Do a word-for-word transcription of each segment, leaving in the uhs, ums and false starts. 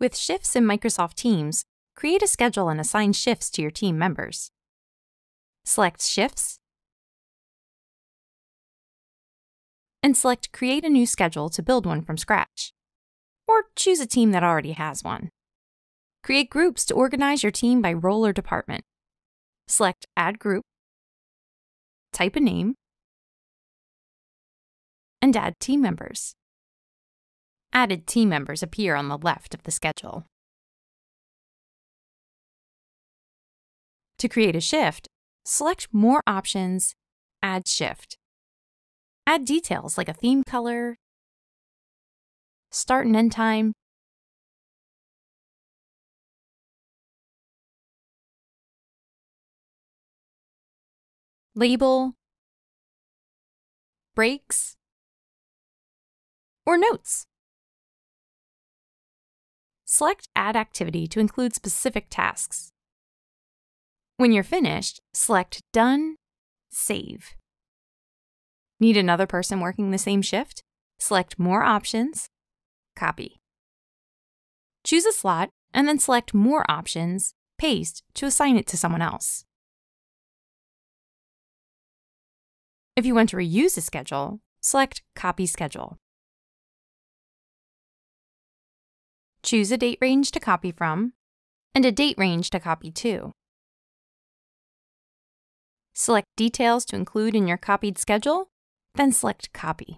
With Shifts in Microsoft Teams, create a schedule and assign shifts to your team members. Select Shifts, and select Create a New Schedule to build one from scratch, or choose a team that already has one. Create groups to organize your team by role or department. Select Add Group, type a name, and add team members. Added team members appear on the left of the schedule. To create a shift, select More Options, Add Shift. Add details like a theme color, start and end time, label, breaks, or notes. Select Add Activity to include specific tasks. When you're finished, select Done, Save. Need another person working the same shift? Select More Options, Copy. Choose a slot and then select More Options, Paste to assign it to someone else. If you want to reuse a schedule, select Copy Schedule. Choose a date range to copy from and a date range to copy to. Select details to include in your copied schedule, then select Copy.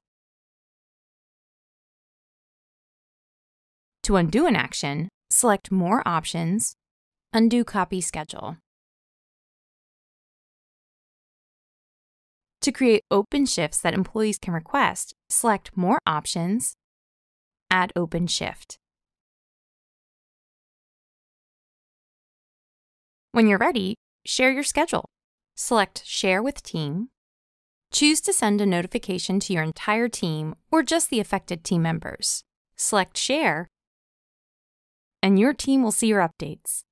To undo an action, select More Options, Undo Copy Schedule. To create open shifts that employees can request, select More Options, Add Open Shift. When you're ready, share your schedule. Select Share with Team. Choose to send a notification to your entire team or just the affected team members. Select Share, and your team will see your updates.